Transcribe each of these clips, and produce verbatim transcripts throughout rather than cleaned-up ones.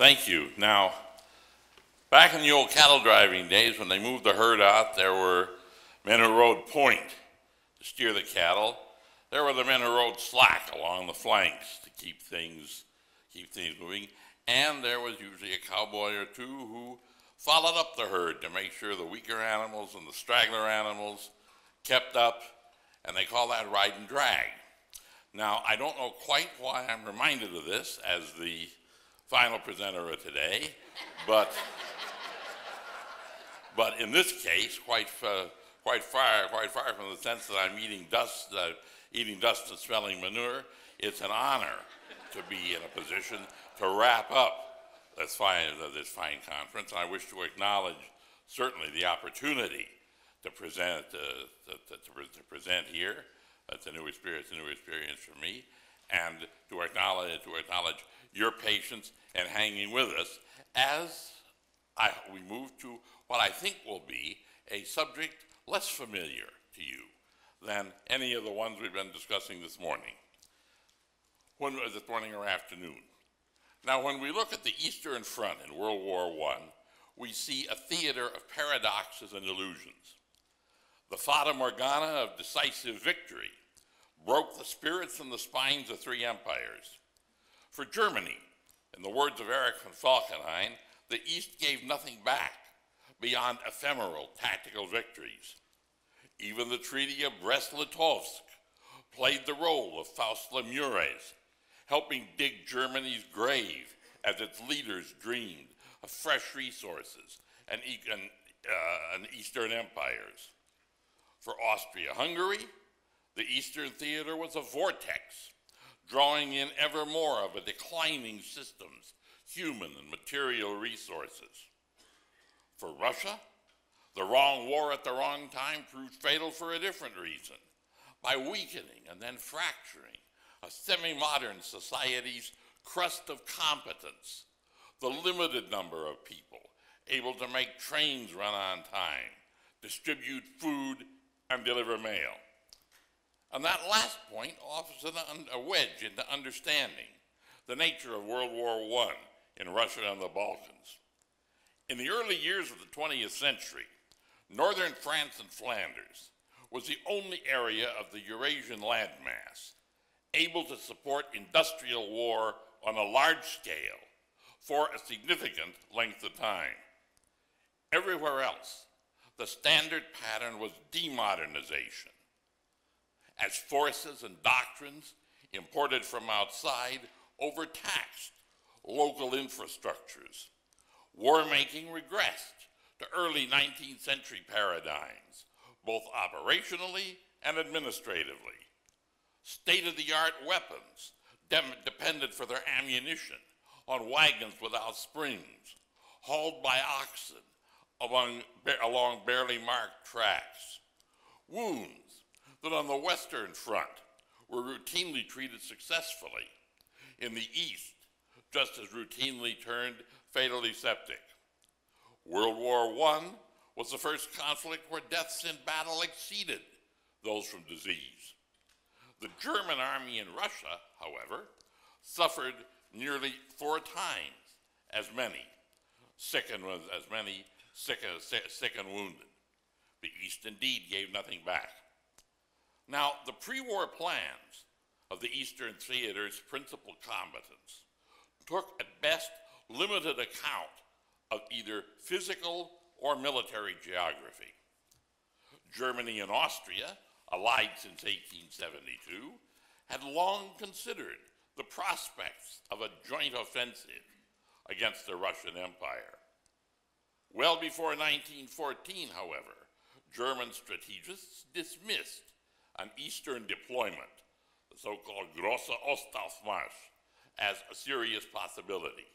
Thank you. Now, back in the old cattle driving days, when they moved the herd out, there were men who rode point to steer the cattle. There were the men who rode slack along the flanks to keep things, keep things moving. And there was usually a cowboy or two who followed up the herd to make sure the weaker animals and the straggler animals kept up, and they call that ride and drag. Now, I don't know quite why I'm reminded of this as the final presenter of today, but but in this case, quite uh, quite far quite far from the sense that I'm eating dust, uh, eating dust and smelling manure. It's an honor to be in a position to wrap up this fine uh, this fine conference. I wish to acknowledge certainly the opportunity to present uh, to, to, to present here. That's a new experience, a new experience for me, and to acknowledge to acknowledge your patience and hanging with us as I, we move to what I think will be a subject less familiar to you than any of the ones we've been discussing this morning. When, this morning or afternoon. Now, when we look at the Eastern Front in World War One, we see a theater of paradoxes and illusions. The Fata Morgana of decisive victory broke the spirits and the spines of three empires. For Germany, in the words of Erich von Falkenhayn, the East gave nothing back beyond ephemeral tactical victories. Even the Treaty of Brest-Litovsk played the role of Faust's lemures, helping dig Germany's grave as its leaders dreamed of fresh resources and, and, uh, and Eastern empires. For Austria-Hungary, the Eastern theater was a vortex, drawing in ever more of a declining system's human and material resources. For Russia, the wrong war at the wrong time proved fatal for a different reason, by weakening and then fracturing a semi-modern society's crust of competence, the limited number of people able to make trains run on time, distribute food, and deliver mail. And that last point offers a wedge into understanding the nature of World War One in Russia and the Balkans. In the early years of the twentieth century, northern France and Flanders was the only area of the Eurasian landmass able to support industrial war on a large scale for a significant length of time. Everywhere else, the standard pattern was demodernization, as forces and doctrines imported from outside overtaxed local infrastructures. War-making regressed to early nineteenth century paradigms, both operationally and administratively. State-of-the-art weapons depended for their ammunition on wagons without springs, hauled by oxen along, along barely marked tracks. Wounds that on the Western Front were routinely treated successfully, in the East, just as routinely turned fatally septic. World War One was the first conflict where deaths in battle exceeded those from disease. The German army in Russia, however, suffered nearly four times as many, sick and, as many sick, sick and wounded. The East indeed gave nothing back. Now, the pre-war plans of the Eastern theater's principal combatants took at best limited account of either physical or military geography. Germany and Austria, allied since eighteen seventy-two, had long considered the prospects of a joint offensive against the Russian Empire. Well before nineteen fourteen, however, German strategists dismissed an Eastern deployment, the so-called Große Ostaufmarsch, as a serious possibility,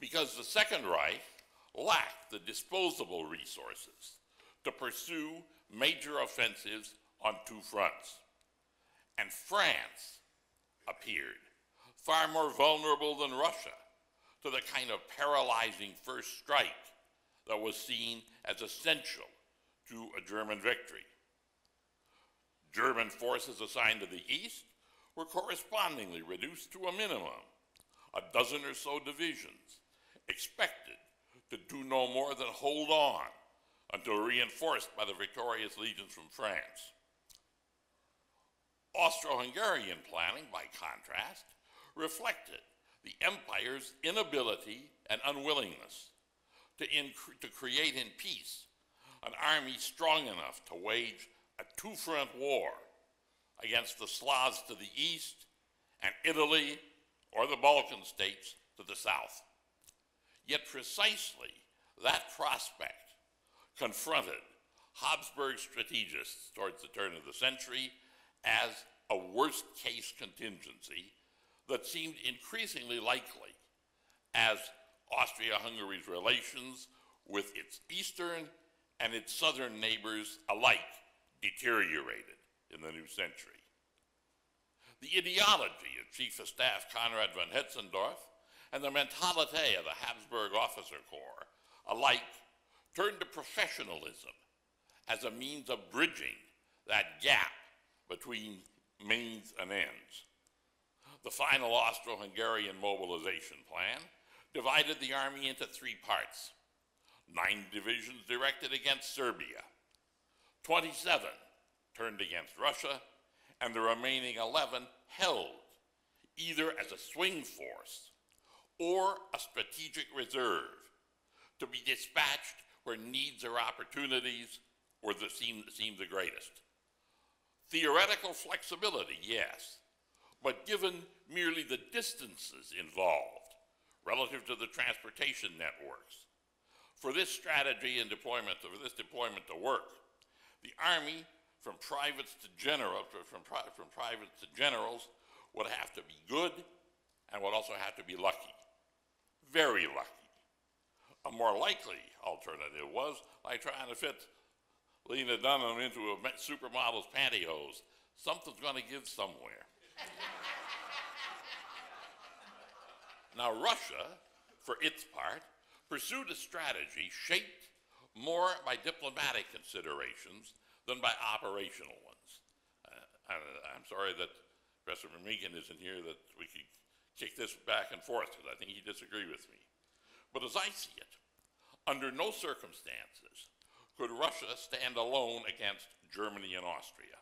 because the Second Reich lacked the disposable resources to pursue major offensives on two fronts. And France appeared far more vulnerable than Russia to the kind of paralyzing first strike that was seen as essential to a German victory. German forces assigned to the East were correspondingly reduced to a minimum, a dozen or so divisions, expected to do no more than hold on until reinforced by the victorious legions from France. Austro-Hungarian planning, by contrast, reflected the empire's inability and unwillingness to, to create in peace an army strong enough to wage a two-front war against the Slavs to the east and Italy or the Balkan states to the south. Yet precisely that prospect confronted Habsburg strategists towards the turn of the century as a worst-case contingency that seemed increasingly likely as Austria-Hungary's relations with its eastern and its southern neighbors alike deteriorated in the new century. The ideology of Chief of Staff Conrad von Hetzendorf and the mentality of the Habsburg officer corps alike turned to professionalism as a means of bridging that gap between means and ends. The final Austro-Hungarian mobilization plan divided the army into three parts: nine divisions directed against Serbia, twenty-seven turned against Russia, and the remaining eleven held either as a swing force or a strategic reserve to be dispatched where needs or opportunities were the seem, seem the greatest. Theoretical flexibility, yes, but given merely the distances involved relative to the transportation networks, for this strategy and deployment, for this deployment to work, the army from privates to general, from, from privates to generals would have to be good and would also have to be lucky, very lucky. A more likely alternative was like trying to fit Lena Dunham into a supermodel's pantyhose. Something's going to give somewhere. Now Russia, for its part, pursued a strategy shaped more by diplomatic considerations than by operational ones. Uh, I, I'm sorry that Professor Vermeegen isn't here, that we could kick this back and forth, because I think he disagreed with me. But as I see it, under no circumstances could Russia stand alone against Germany and Austria.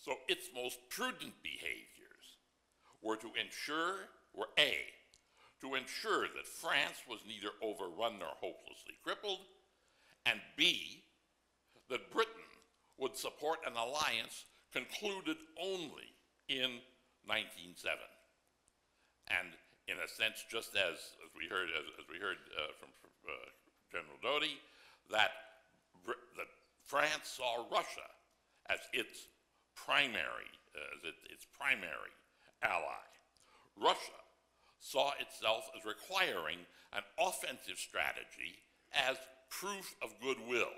So its most prudent behaviors were to ensure, were A, to ensure that France was neither overrun nor hopelessly crippled, and B, that Britain would support an alliance concluded only in nineteen oh seven. And in a sense, just as, as we heard, as, as we heard uh, from, from uh, General Doty, that, that France saw Russia as its primary, uh, as it, its primary ally. Russia saw itself as requiring an offensive strategy as proof of goodwill.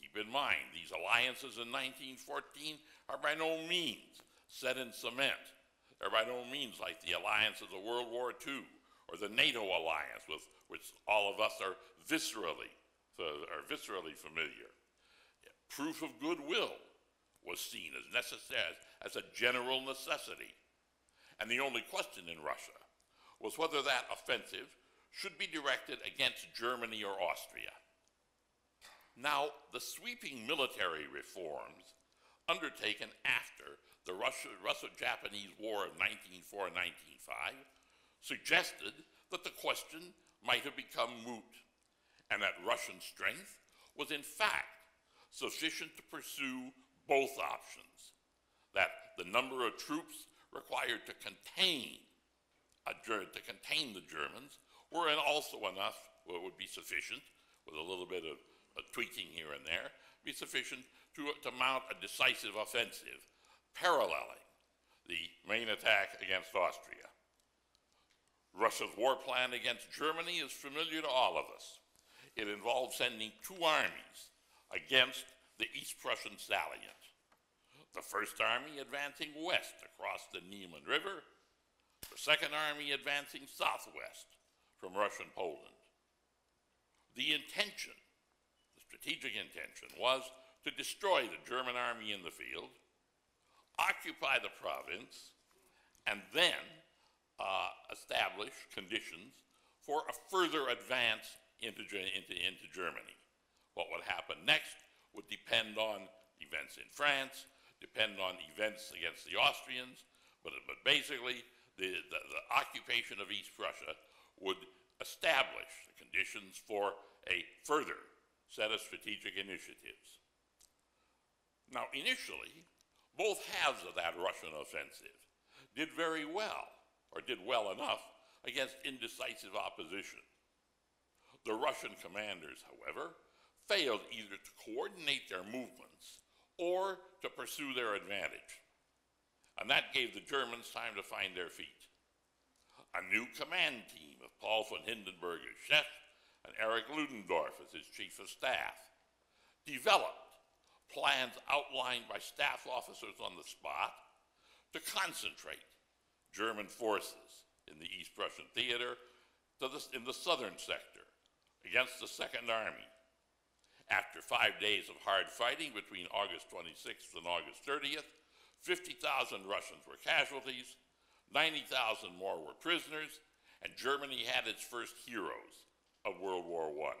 Keep in mind, these alliances in nineteen fourteen are by no means set in cement. They're by no means like the alliances of World War Two or the NATO alliance with which all of us are viscerally, uh, are viscerally familiar. Yeah, proof of goodwill was seen as necessary, as a general necessity. And the only question in Russia was whether that offensive should be directed against Germany or Austria. Now, the sweeping military reforms undertaken after the Russo-Japanese War of nineteen oh four to nineteen oh five suggested that the question might have become moot, and that Russian strength was in fact sufficient to pursue both options, that the number of troops required to contain, a, to contain the Germans were also enough, well, would be sufficient, with a little bit of a tweaking here and there, be sufficient to, to mount a decisive offensive, paralleling the main attack against Austria. Russia's war plan against Germany is familiar to all of us. It involved sending two armies against the East Prussian salient. The first army advancing west across the Niemen River, the second army advancing southwest from Russian Poland. The intention, the strategic intention, was to destroy the German army in the field, occupy the province, and then uh, establish conditions for a further advance into, into, into Germany. What would happen next would depend on events in France, depend on events against the Austrians, but, but basically the, the, the occupation of East Prussia would establish the conditions for a further set of strategic initiatives. Now, initially, both halves of that Russian offensive did very well, or did well enough, against indecisive opposition. The Russian commanders, however, failed either to coordinate their movements or to pursue their advantage. And that gave the Germans time to find their feet. A new command team of Paul von Hindenburg as chef and Erich Ludendorff as his chief of staff developed plans outlined by staff officers on the spot to concentrate German forces in the East Prussian theater to the, in the southern sector against the Second Army. After five days of hard fighting between August twenty-sixth and August thirtieth, fifty thousand Russians were casualties, ninety thousand more were prisoners, and Germany had its first heroes of World War One.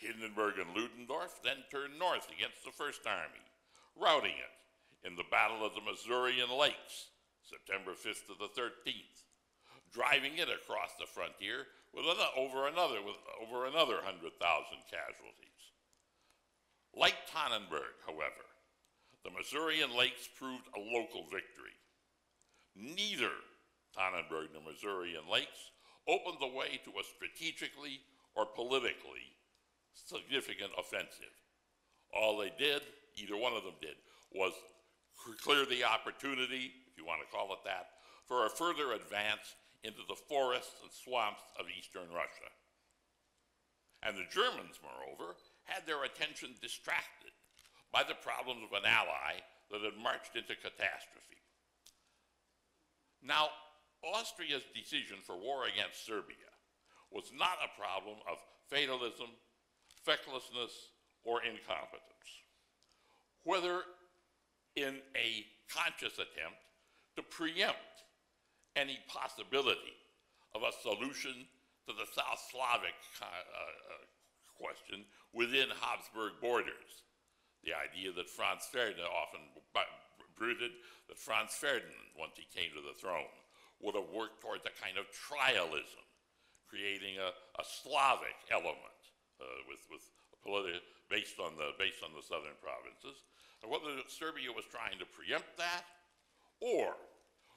Hindenburg and Ludendorff then turned north against the First Army, routing it in the Battle of the Masurian Lakes, September fifth to the thirteenth, driving it across the frontier with another, over another with over another one hundred thousand casualties. Like Tannenberg, however, the Masurian Lakes proved a local victory. Neither Tannenberg nor Masurian Lakes opened the way to a strategically or politically significant offensive. All they did, either one of them did, was clear the opportunity, if you want to call it that, for a further advance into the forests and swamps of eastern Russia. And the Germans, moreover, had their attention distracted by the problems of an ally that had marched into catastrophe. Now, Austria's decision for war against Serbia was not a problem of fatalism, fecklessness, or incompetence. Whether in a conscious attempt to preempt any possibility of a solution to the South Slavic uh, question within Habsburg borders, the idea that Franz Ferdinand often brooded that Franz Ferdinand, once he came to the throne, would have worked towards a kind of trialism, creating a, a Slavic element uh, with, with politi- based on the based on the southern provinces, and whether Serbia was trying to preempt that, or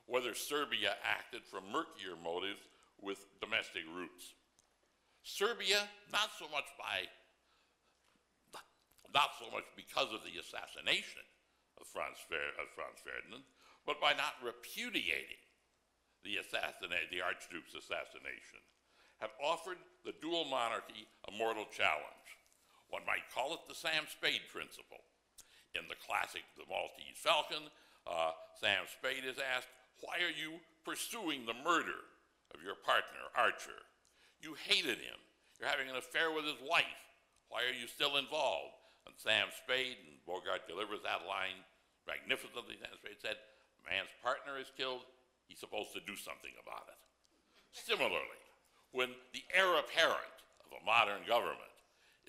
whether Serbia acted from murkier motives with domestic roots. Serbia, not so much by, not so much because of the assassination of Franz, Fer- of Franz Ferdinand, but by not repudiating the, assassina- the Archduke's assassination, had offered the dual monarchy a mortal challenge. One might call it the Sam Spade principle. In the classic The Maltese Falcon, uh, Sam Spade is asked, "Why are you pursuing the murder of your partner, Archer? You hated him. You're having an affair with his wife. Why are you still involved?" And Sam Spade, and Bogart delivers that line magnificently, Sam Spade said, "Man's partner is killed. He's supposed to do something about it." Similarly, when the heir apparent of a modern government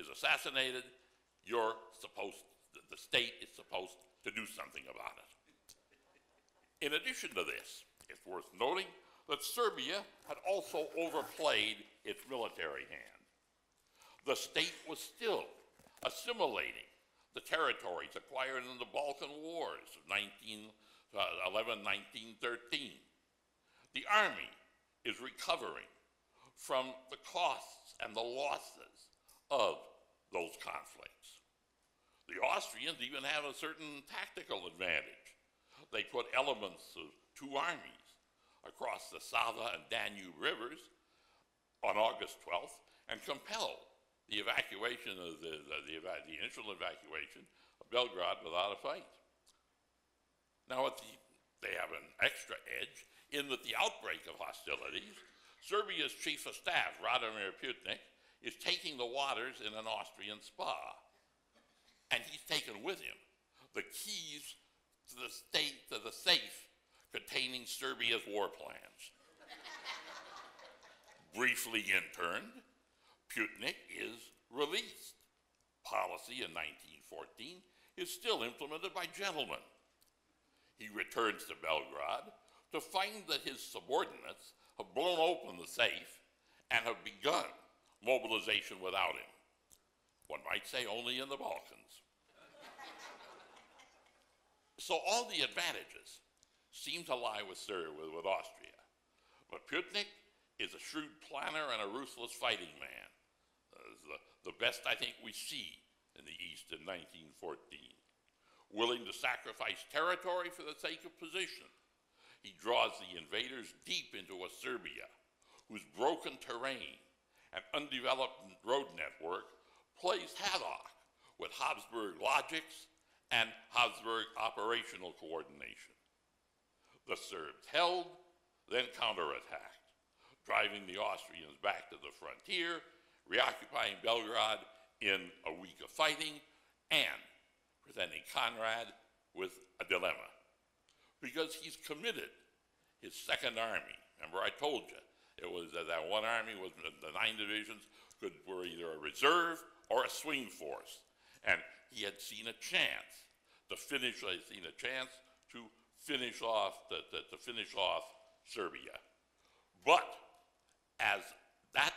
is assassinated, you're supposed, the state is supposed to do something about it. In addition to this, it's worth noting that Serbia had also overplayed its military hand. The state was still assimilating the territories acquired in the Balkan Wars of nineteen eleven to nineteen thirteen. The army is recovering from the costs and the losses of those conflicts. The Austrians even have a certain tactical advantage. They put elements of two armies across the Sava and Danube rivers on August twelfth and compelled the evacuation of the, the, the, the initial evacuation of Belgrade without a fight. Now at the, they have an extra edge in that the outbreak of hostilities, Serbia's chief of staff, Radomir Putnik, is taking the waters in an Austrian spa. And he's taken with him the keys to the state, to the safe containing Serbia's war plans. Briefly interned, Putnik is released. Policy in nineteen fourteen is still implemented by gentlemen. He returns to Belgrade to find that his subordinates have blown open the safe and have begun mobilization without him. One might say only in the Balkans. So all the advantages seem to lie with Serbia, with Austria. But Putnik is a shrewd planner and a ruthless fighting man. Uh, the, the best I think we see in the East in nineteen fourteen. Willing to sacrifice territory for the sake of position, he draws the invaders deep into a Serbia whose broken terrain and undeveloped road network plays havoc with Habsburg logics and Habsburg operational coordination. The Serbs held, then counterattacked, driving the Austrians back to the frontier, reoccupying Belgrade in a week of fighting, and presenting Conrad with a dilemma, because he's committed his second army. Remember, I told you, it was that, that one army was the nine divisions could, were either a reserve or a swing force, and he had seen a chance to finish. He had seen a chance to finish off to, to, to finish off Serbia, but as that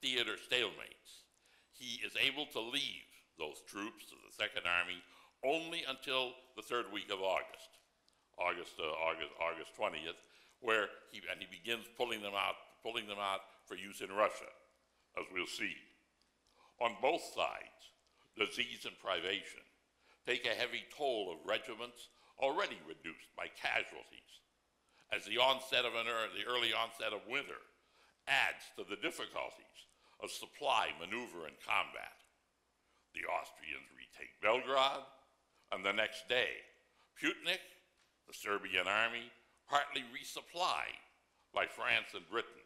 theater stalemates, he is able to leave those troops of the Second Army only until the third week of August, August, uh, August, August twentieth, where he and he begins pulling them out, pulling them out for use in Russia, as we'll see. On both sides, disease and privation take a heavy toll of regiments already reduced by casualties, as the onset of an er the early onset of winter adds to the difficulties of supply, maneuver, and combat. The Austrians retake Belgrade, and the next day, Putnik, the Serbian army, partly resupplied by France and Britain,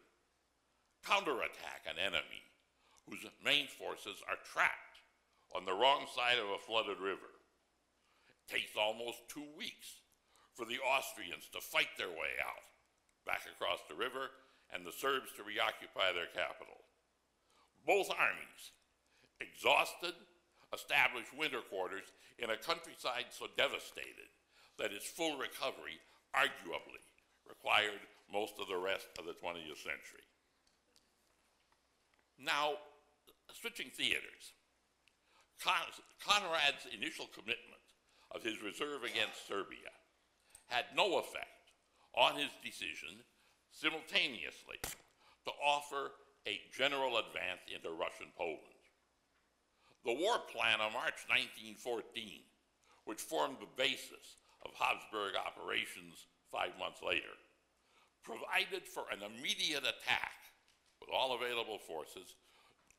counterattack an enemy whose main forces are trapped on the wrong side of a flooded river. It takes almost two weeks for the Austrians to fight their way out back across the river and the Serbs to reoccupy their capital. Both armies, exhausted, established winter quarters in a countryside so devastated that its full recovery arguably required most of the rest of the twentieth century. Now, switching theaters, Con Conrad's initial commitment of his reserve against Serbia had no effect on his decision simultaneously to offer a general advance into Russian Poland. The war plan of March nineteen fourteen, which formed the basis of Habsburg operations five months later, provided for an immediate attack with all available forces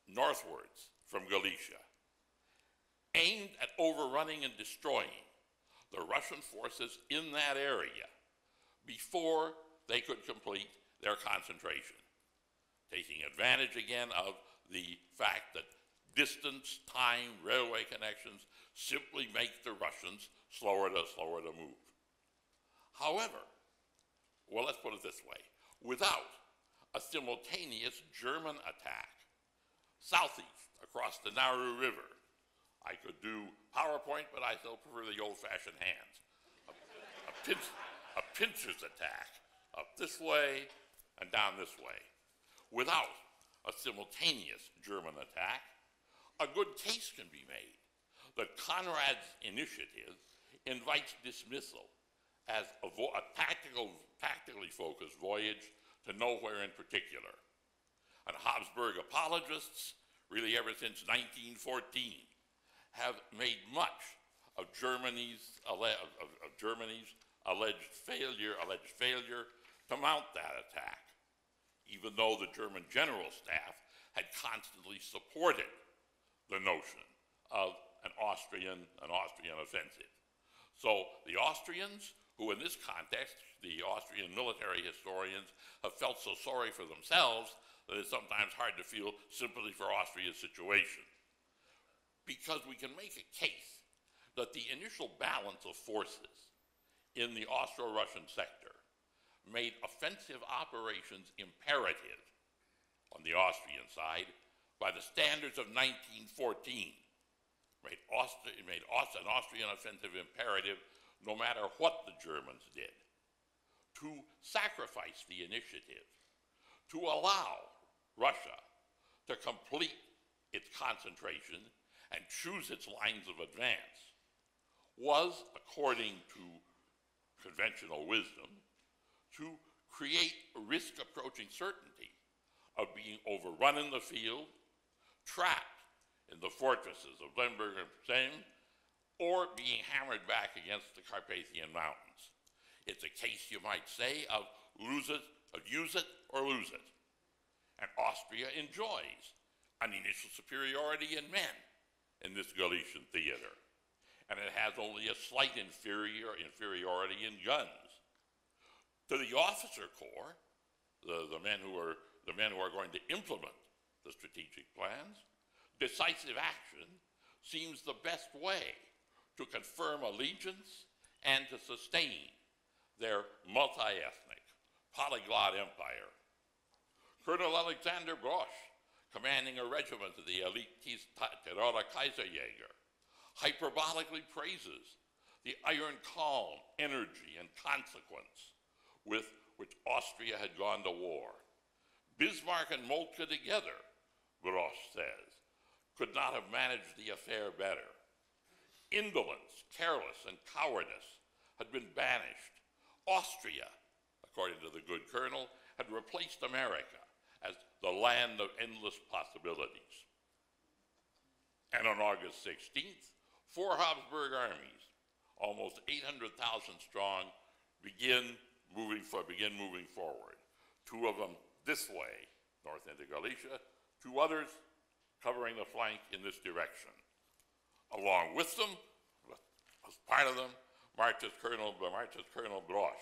northwards from Galicia, aimed at overrunning and destroying the Russian forces in that area before they could complete their concentration, taking advantage again of the fact that distance, time, railway connections simply make the Russians slower to, slower to move. However, well, let's put it this way. Without a simultaneous German attack southeast across the Nauru River, I could do PowerPoint, but I still prefer the old-fashioned hands. A, a, pinch, a pincher's attack up this way and down this way. Without a simultaneous German attack, a good case can be made that Conrad's initiative invites dismissal as a, a tactical, tactically focused voyage to nowhere in particular. And Habsburg apologists, really ever since nineteen fourteen, have made much of Germany's, of, of Germany's alleged failure, alleged failure to mount that attack, even though the German general staff had constantly supported the notion of an Austrian, an Austrian offensive. So the Austrians, who in this context, the Austrian military historians have felt so sorry for themselves that it's sometimes hard to feel sympathy for Austria's situation. Because we can make a case that the initial balance of forces in the Austro-Russian sector made offensive operations imperative on the Austrian side by the standards of nineteen fourteen. It made, Austri it made Aust an Austrian offensive imperative no matter what the Germans did, to sacrifice the initiative, to allow Russia to complete its concentration and choose its lines of advance, was, according to conventional wisdom, to create risk approaching certainty of being overrun in the field, trapped in the fortresses of Lemberg and Przemyśl, or being hammered back against the Carpathian Mountains. It's a case, you might say, of lose it, of use it or lose it. And Austria enjoys an initial superiority in men in this Galician theater. And it has only a slight inferior inferiority in guns. To the officer corps, the, the, men who are, the men who are going to implement the strategic plans, decisive action seems the best way to confirm allegiance and to sustain their multi-ethnic, polyglot empire. Colonel Alexander Brosch, commanding a regiment of the elite Tiroler Kaiserjäger, hyperbolically praises the iron calm, energy, and consequence with which Austria had gone to war. Bismarck and Moltke together, Brosch says, could not have managed the affair better. Indolence, careless, and cowardice had been banished. Austria, according to the good colonel, had replaced America as the land of endless possibilities. And on August sixteenth, four Habsburg armies, almost eight hundred thousand strong, begin moving, for, begin moving forward. Two of them this way, north into Galicia, two others covering the flank in this direction. Along with them, as part of them, marches Colonel, marches Colonel Brosch,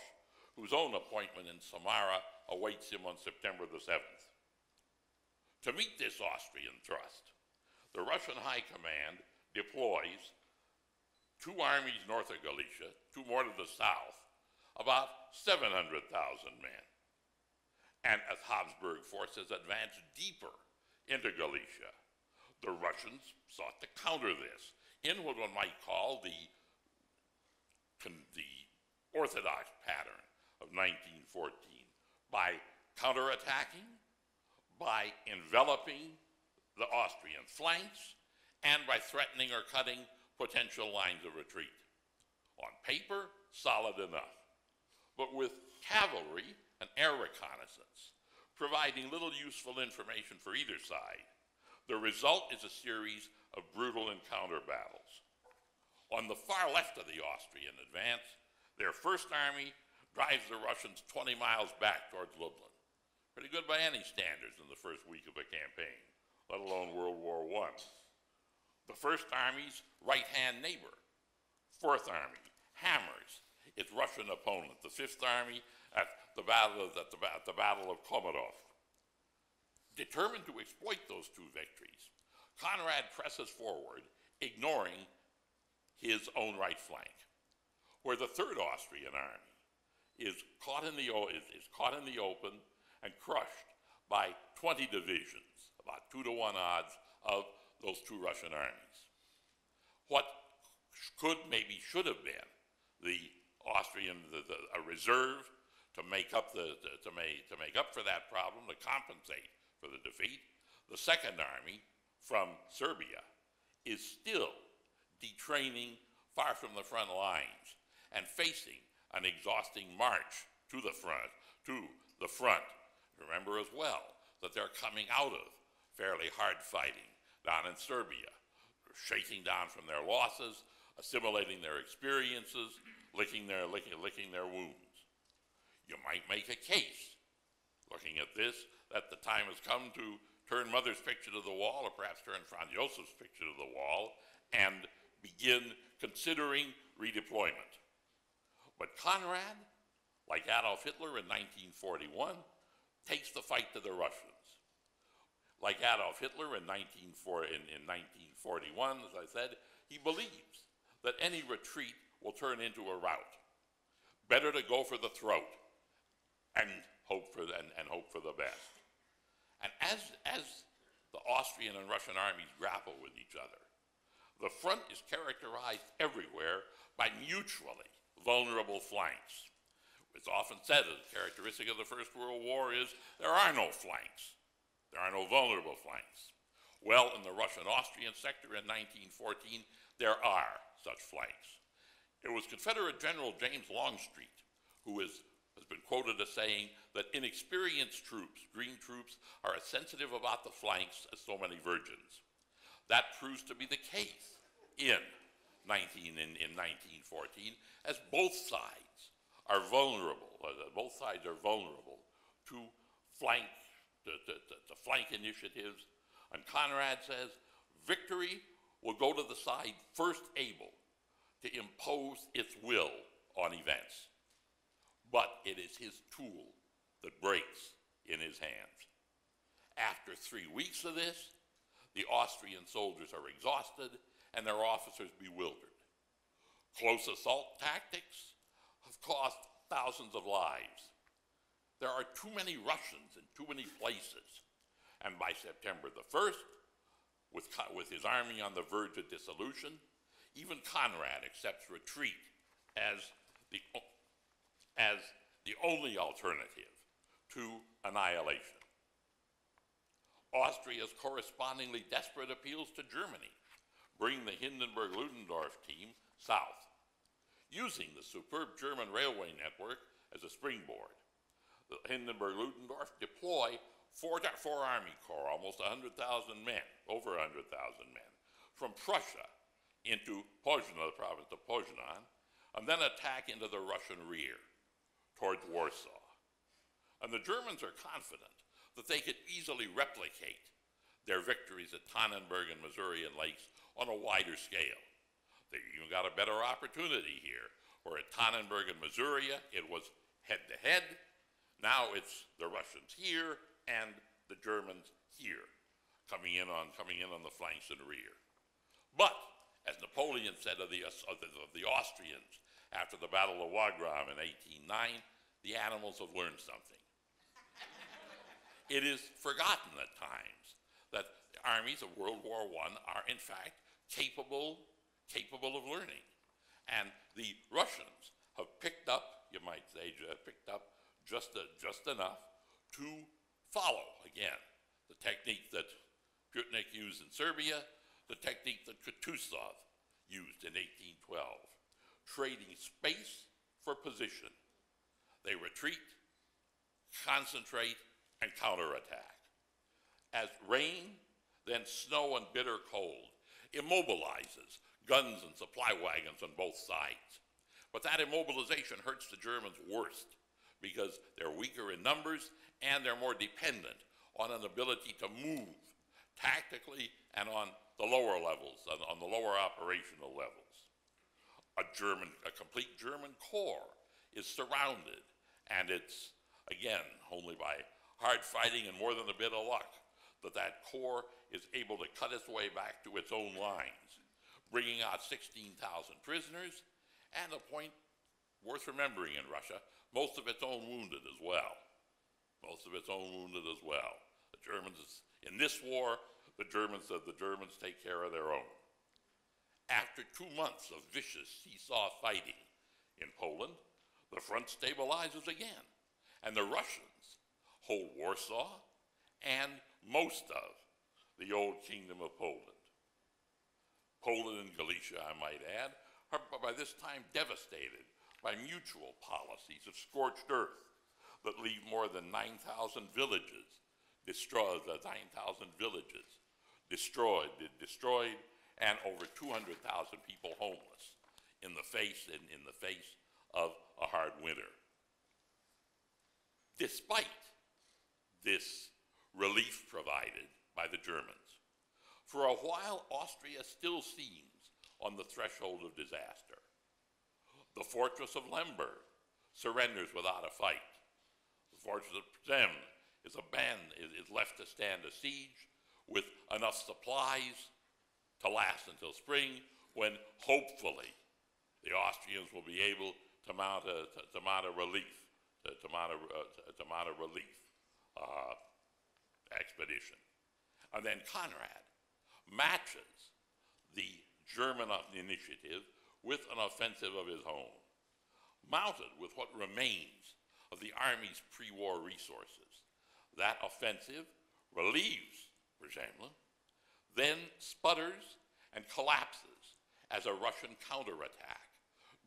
whose own appointment in Samara awaits him on September the seventh. To meet this Austrian thrust, the Russian High Command deploys two armies north of Galicia, two more to the south, about seven hundred thousand men. And as Habsburg forces advanced deeper into Galicia, the Russians sought to counter this in what one might call the, the orthodox pattern of nineteen fourteen, by counterattacking, by enveloping the Austrian flanks, and by threatening or cutting potential lines of retreat. On paper, solid enough, but with cavalry and air reconnaissance, providing little useful information for either side. The result is a series of brutal encounter battles. On the far left of the Austrian advance, their first army drives the Russians twenty miles back towards Lublin. Pretty good by any standards in the first week of a campaign, let alone World War One. The first army's right-hand neighbor, Fourth Army, hammers its Russian opponent, the Fifth Army, at the Battle of, at the, at the Battle of Komarov. Determined to exploit those two victories, Conrad presses forward, ignoring his own right flank, where the Third Austrian Army is caught in the, is, is caught in the open and crushed by twenty divisions, about two to one odds of those two Russian armies. What could, maybe should have been the Austrian, the, the, a reserve to make up the, to, to, make, to make up for that problem, to compensate for the defeat, the Second Army from Serbia is still detraining far from the front lines and facing an exhausting march to the front, to the front. Remember as well that they're coming out of fairly hard fighting down in Serbia, shaking down from their losses, assimilating their experiences, licking their, licking, licking their wounds. You might make a case, looking at this, that the time has come to turn Mother's picture to the wall, or perhaps turn Franz Josef's picture to the wall, and begin considering redeployment. But Conrad, like Adolf Hitler in nineteen forty-one, takes the fight to the Russians. Like Adolf Hitler in, nineteen forty, in, in nineteen forty-one, as I said, he believes that any retreat will turn into a rout. Better to go for the throat and hope for and, and hope for the best. And as as the Austrian and Russian armies grapple with each other, the front is characterized everywhere by mutually vulnerable flanks. It's often said that the characteristic of the First World War is there are no flanks. There are no vulnerable flanks. Well, in the Russian-Austrian sector in nineteen fourteen, there are such flanks. It was Confederate General James Longstreet who is, has been quoted as saying that inexperienced troops, green troops, are as sensitive about the flanks as so many virgins. That proves to be the case in, nineteen, in, in nineteen fourteen, as both sides are vulnerable, uh, both sides are vulnerable to flank, to, to, to flank initiatives. And Conrad says, victory will go to the side first able to impose its will on events. But it is his tool that breaks in his hands. After three weeks of this, the Austrian soldiers are exhausted and their officers bewildered. Close assault tactics have cost thousands of lives. There are too many Russians in too many places. And by September the first, with, with his army on the verge of dissolution, even Conrad accepts retreat as the, as the only alternative to annihilation. Austria's correspondingly desperate appeals to Germany bring the Hindenburg-Ludendorff team south, using the superb German railway network as a springboard. The Hindenburg-Ludendorff deploy four, four Army Corps, almost one hundred thousand men, over one hundred thousand men, from Prussia into Poznan, the province of Poznan, and then attack into the Russian rear towards Warsaw. And the Germans are confident that they could easily replicate their victories at Tannenberg and Masurian Lakes on a wider scale. They even got a better opportunity here, where at Tannenberg and Masuria it was head-to-head. Now it's the Russians here and the Germans here, coming in on coming in on the flanks and rear. But as Napoleon said of the, of the, of the Austrians after the Battle of Wagram in eighteen oh nine, the animals have learned something. It is forgotten at times that the armies of World War One are in fact capable, capable of learning. And the Russians have picked up, you might say, picked up just, a, just enough to follow, again, the technique that Putnik used in Serbia, the technique that Kutuzov used in eighteen twelve, trading space for position. They retreat, concentrate, and counterattack. As rain, then snow and bitter cold immobilizes guns and supply wagons on both sides. But that immobilization hurts the Germans worst because they're weaker in numbers and they're more dependent on an ability to move tactically and on the lower levels, on, on the lower operational levels. A German, a complete German corps is surrounded, and it's, again, only by hard fighting and more than a bit of luck that that corps is able to cut its way back to its own lines, bringing out sixteen thousand prisoners, and a point worth remembering in Russia, most of its own wounded as well. Most of its own wounded as well. The Germans, in this war, the Germans said the Germans take care of their own. After two months of vicious seesaw fighting in Poland, the front stabilizes again, and the Russians hold Warsaw and most of the old kingdom of Poland. Poland and Galicia, I might add, are by this time devastated by mutual policies of scorched earth that leave more than nine thousand villages destroyed, uh, nine thousand villages destroyed, destroyed, and over two hundred thousand people homeless in the face in, in the face of a hard winter. Despite this relief provided by the Germans, for a while, Austria still seems on the threshold of disaster. The fortress of Lemberg surrenders without a fight. The fortress of Przemyśl is abandoned, is left to stand a siege with enough supplies to last until spring, when hopefully the Austrians will be able to mount a, to, to mount a relief, the Tamana uh, relief uh, expedition. And then Conrad matches the German initiative with an offensive of his own, mounted with what remains of the Army's pre-war resources. That offensive relieves Przemyśl, then sputters and collapses as a Russian counterattack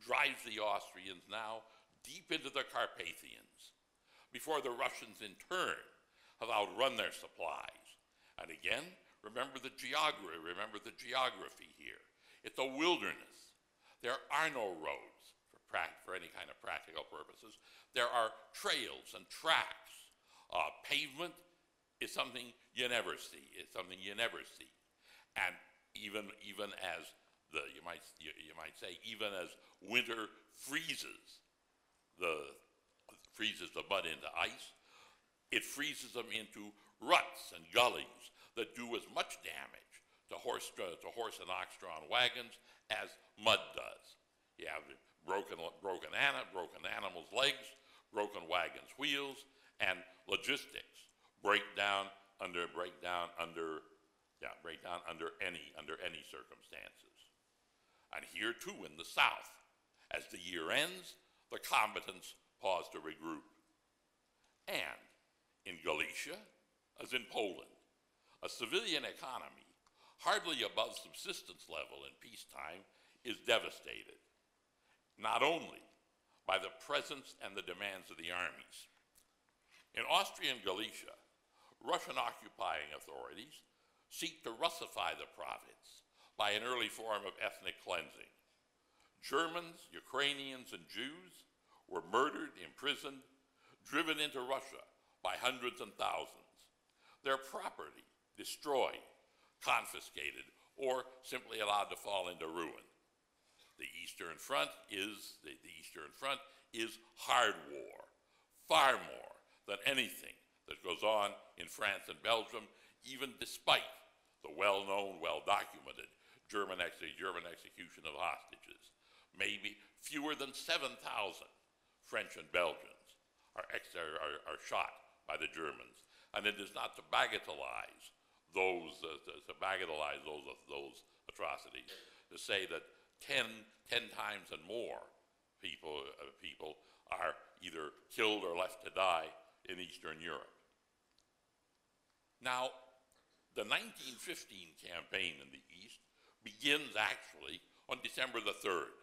drives the Austrians now deep into the Carpathians, before the Russians in turn have outrun their supplies. And again, remember the geography, remember the geography here. It's a wilderness. There are no roads for, for any kind of practical purposes. There are trails and tracks. Uh, pavement is something you never see. It's something you never see. And even, even as the, you might, you, you might say, even as winter freezes the, freezes the mud into ice, it freezes them into ruts and gullies that do as much damage to horse, to horse and ox-drawn wagons as mud does. You have broken, broken, broken animals' legs, broken wagons' wheels, and logistics break down under, break down under, yeah, break down under any, under any circumstances. And here too in the South, as the year ends, the combatants pause to regroup. And in Galicia, as in Poland, a civilian economy hardly above subsistence level in peacetime is devastated, not only by the presence and the demands of the armies. In Austrian Galicia, Russian occupying authorities seek to Russify the province by an early form of ethnic cleansing. Germans, Ukrainians, and Jews were murdered, imprisoned, driven into Russia by hundreds and thousands. Their property destroyed, confiscated, or simply allowed to fall into ruin. The Eastern Front is, the, the Eastern Front is hard war, far more than anything that goes on in France and Belgium, even despite the well-known, well-documented German, ex German execution of hostages. Maybe fewer than seven thousand French and Belgians are, ex are, are shot by the Germans. And it is not to bagatelize those, uh, to, to bagatelize those, uh, those atrocities, to say that ten, ten times and more people, uh, people are either killed or left to die in Eastern Europe. Now, the nineteen fifteen campaign in the East begins actually on December the third,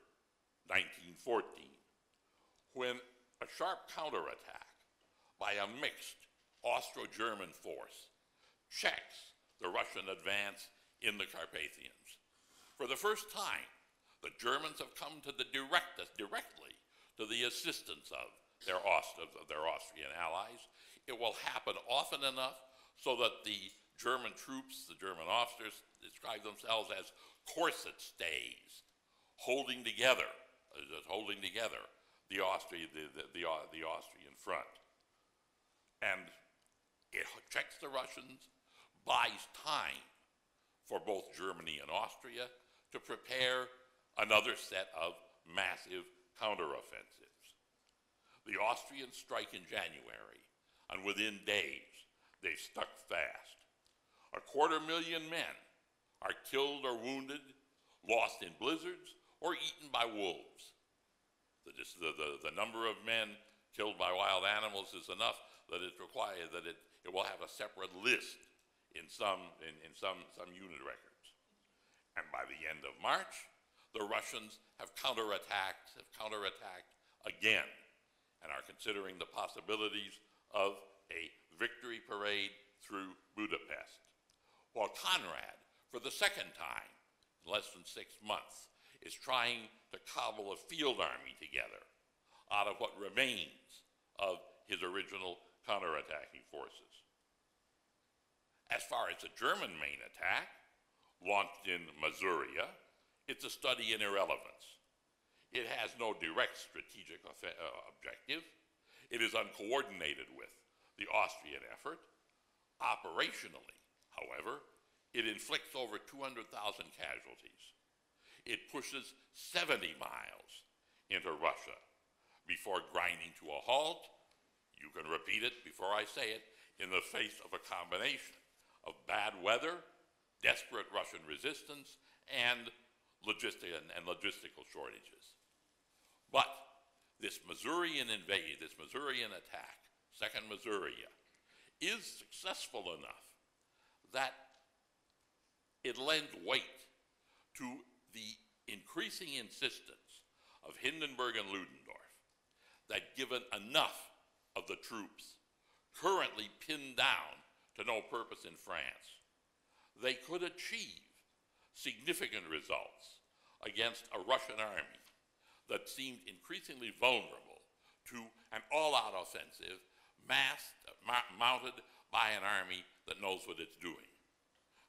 nineteen fourteen, when a sharp counterattack by a mixed Austro-German force checks the Russian advance in the Carpathians. For the first time, the Germans have come to the direct, directly to the assistance of their, Aust of their Austrian allies. It will happen often enough so that the German troops, the German officers, describe themselves as corset stays, holding together, just holding together the, Austri the, the, the, the Austrian front. And it checks the Russians, buys time for both Germany and Austria to prepare another set of massive counteroffensives. The Austrians strike in January, and within days, they've stuck fast. A quarter million men are killed or wounded, lost in blizzards, or eaten by wolves. The, the, the, the number of men killed by wild animals is enough that it requires that it It will have a separate list in some, in, in some, some unit records. And by the end of March, the Russians have counterattacked, have counterattacked again, and are considering the possibilities of a victory parade through Budapest. While Conrad, for the second time in less than six months, is trying to cobble a field army together out of what remains of his original counterattacking forces. As far as the German main attack, launched in Masuria, it's a study in irrelevance. It has no direct strategic objective. It is uncoordinated with the Austrian effort. Operationally, however, it inflicts over two hundred thousand casualties. It pushes seventy miles into Russia before grinding to a halt you can repeat it before I say it, in the face of a combination of bad weather, desperate Russian resistance, and, logistic and, and logistical shortages. But this Masurian invade, this Masurian attack, Second Masuria, is successful enough that it lends weight to the increasing insistence of Hindenburg and Ludendorff that given enough of the troops currently pinned down to no purpose in France, they could achieve significant results against a Russian army that seemed increasingly vulnerable to an all-out offensive massed, mounted by an army that knows what it's doing.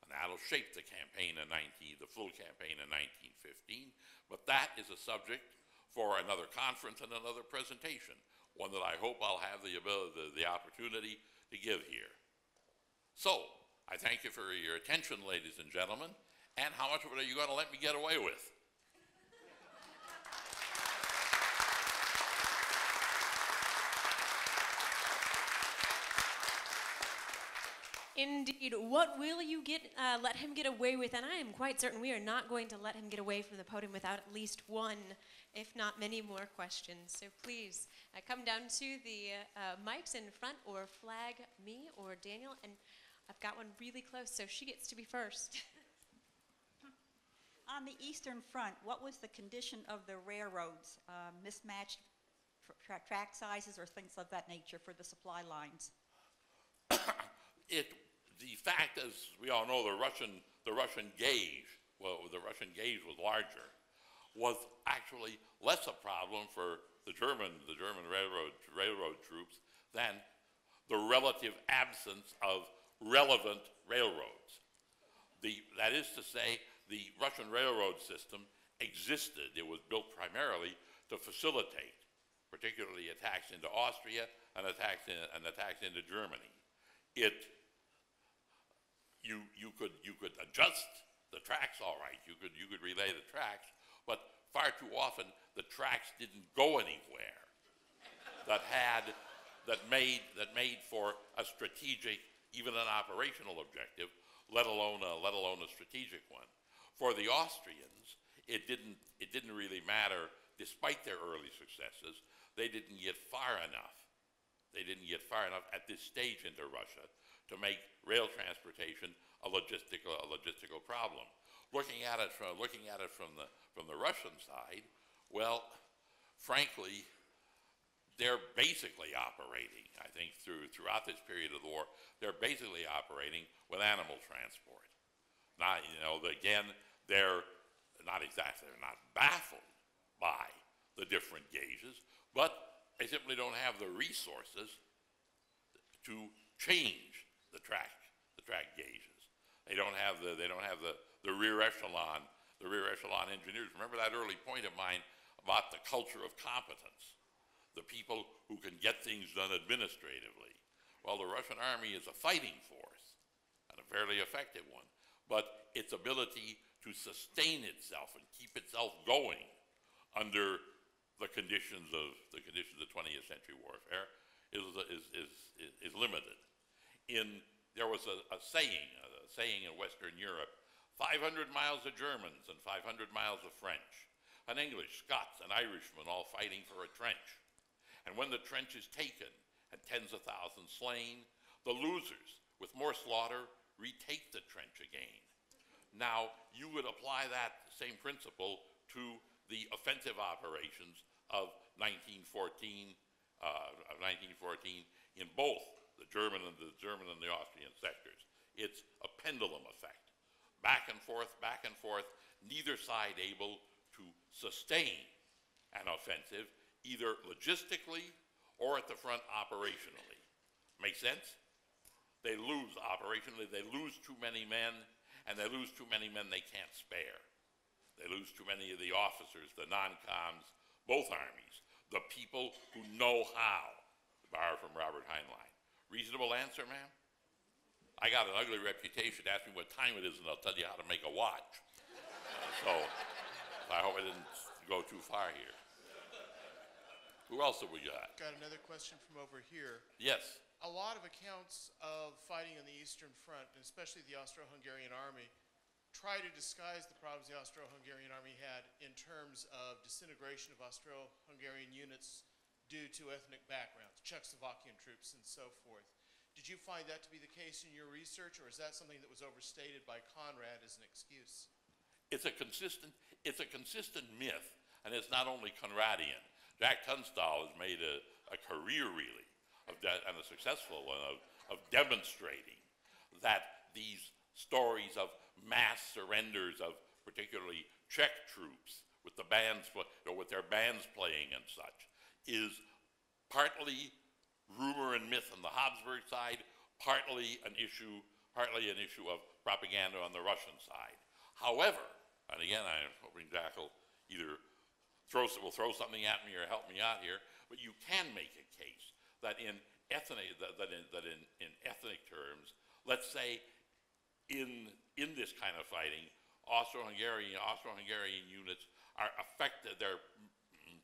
And that'll shape the campaign in nineteen, the full campaign in nineteen fifteen, but that is a subject for another conference and another presentation, one that I hope I'll have the ability, the opportunity to give here. So, I thank you for your attention, ladies and gentlemen, and how much of it are you going to let me get away with? Indeed, what will you get, uh, let him get away with? And I am quite certain we are not going to let him get away from the podium without at least one, if not many more questions. So please uh, come down to the uh, mics in front or flag me or Daniel. And I've got one really close, so she gets to be first. On the Eastern Front, what was the condition of the railroads, uh, mismatched tra track sizes or things of that nature for the supply lines? it. The fact, as we all know, the Russian, the Russian gauge, well, the Russian gauge was larger, was actually less a problem for the German, the German railroad, railroad troops than the relative absence of relevant railroads. The, that is to say, the Russian railroad system existed. It was built primarily to facilitate, particularly attacks into Austria and attacks, in, and attacks into Germany. It You, you, could, you could adjust the tracks all right, you could, you could relay the tracks, but far too often the tracks didn't go anywhere that, had, that, made, that made for a strategic, even an operational objective, let alone a, let alone a strategic one. For the Austrians, it didn't, it didn't really matter, despite their early successes, they didn't get far enough. They didn't get far enough at this stage into Russia to make rail transportation a logistical, a logistical problem. Looking at it from, looking at it from, the, from the Russian side, well, frankly, they're basically operating, I think through, throughout this period of the war, they're basically operating with animal transport. Not, you know, again, they're not exactly, they're not baffled by the different gauges, but they simply don't have the resources to change the track, the track gauges. They don't have the, they don't have the, the rear echelon, the rear echelon engineers. Remember that early point of mine about the culture of competence, the people who can get things done administratively. Well, the Russian army is a fighting force, and a fairly effective one, but its ability to sustain itself and keep itself going under the conditions of, the conditions of twentieth century warfare is, is, is, is limited. In, there was a, a saying, a saying in Western Europe, five hundred miles of Germans and five hundred miles of French, an English, Scots, and Irishman all fighting for a trench. And when the trench is taken and tens of thousands slain, the losers, with more slaughter, retake the trench again. Now, you would apply that same principle to the offensive operations of nineteen fourteen in both the German and the German and the Austrian sectors. It's a pendulum effect, back and forth, back and forth, neither side able to sustain an offensive, either logistically or at the front operationally. Make sense? They lose operationally, they lose too many men, and they lose too many men they can't spare. They lose too many of the officers, the non-coms, both armies, the people who know how, to borrow from Robert Heinlein. Reasonable answer, ma'am? I got an ugly reputation. Ask me what time it is and I'll tell you how to make a watch. uh, so I hope I didn't go too far here. Who else have we got? Got another question from over here. Yes. A lot of accounts of fighting on the Eastern Front, and especially the Austro-Hungarian army, try to disguise the problems the Austro-Hungarian army had in terms of disintegration of Austro-Hungarian units due to ethnic backgrounds, Czechoslovakian troops and so forth. Did you find that to be the case in your research, or is that something that was overstated by Conrad as an excuse? It's a consistent, it's a consistent myth, and it's not only Conradian. Jack Tunstall has made a, a career, really, of that, and a successful one, of, of demonstrating that these stories of mass surrenders of particularly Czech troops with the bands, or with their bands playing and such, is partly rumor and myth on the Habsburg side, partly an issue, partly an issue of propaganda on the Russian side. However, and again, I'm hoping Jack will either throw, will throw something at me or help me out here, but you can make a case that in ethnic, that, that, in, that in, in ethnic terms, let's say in, in this kind of fighting, Austro-Hungarian, Austro-Hungarian units are affected, their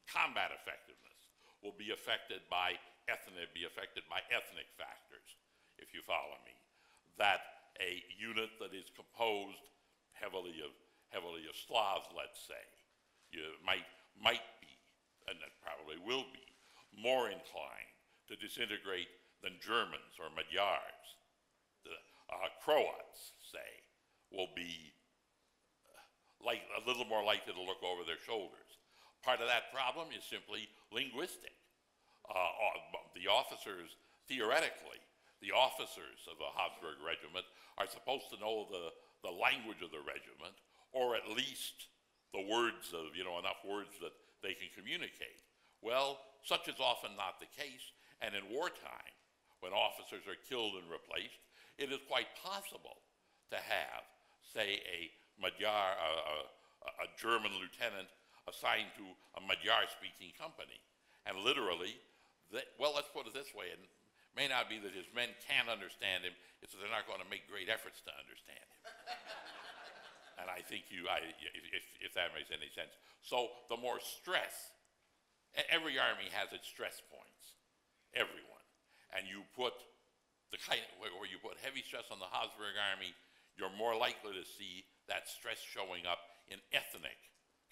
combat effectiveness will be affected by ethnic, be affected by ethnic factors, if you follow me. That a unit that is composed heavily of, heavily of Slavs, let's say, you might, might be, and that probably will be, more inclined to disintegrate than Germans or Magyars. The uh, Croats, say, will be uh, like, a little more likely to look over their shoulders. Part of that problem is simply linguistic. Uh, the officers, theoretically, the officers of the Habsburg regiment are supposed to know the, the language of the regiment, or at least the words of, you know, enough words that they can communicate. Well, such is often not the case. And in wartime, when officers are killed and replaced, it is quite possible to have, say, a Magyar, a, a, a German lieutenant assigned to a Magyar-speaking company. And literally, they, well, let's put it this way, it may not be that his men can't understand him, it's that they're not going to make great efforts to understand him. And I think you, I, if, if that makes any sense. So the more stress, every army has its stress points. Everyone. And you put the kind of, where you put heavy stress on the Habsburg army, you're more likely to see that stress showing up in ethnic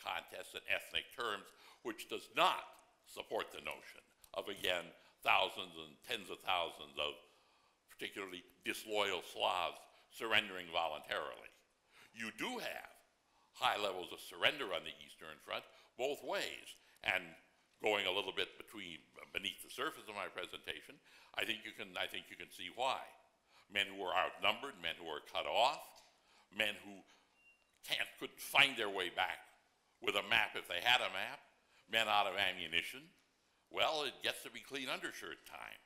contests and ethnic terms, which does not support the notion of, again, thousands and tens of thousands of particularly disloyal Slavs surrendering voluntarily. You do have high levels of surrender on the Eastern Front both ways, and going a little bit between, beneath the surface of my presentation, I think you can, I think you can see why. Men who are outnumbered, men who are cut off, men who can't, couldn't find their way back with a map if they had a map, men out of ammunition. Well, it gets to be clean undershirt time.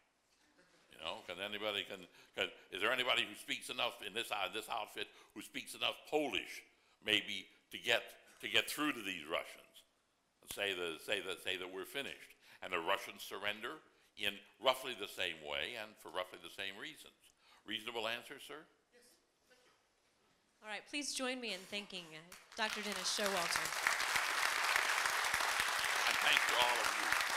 You know, can anybody, can, can, is there anybody who speaks enough in this, uh, this outfit who speaks enough Polish maybe to get, to get through to these Russians? Say that, say that, say that we're finished. And the Russians surrender in roughly the same way and for roughly the same reasons. Reasonable answer, sir? Yes, thank you. All right, please join me in thanking uh, Doctor Dennis Showalter. And thanks to all of you.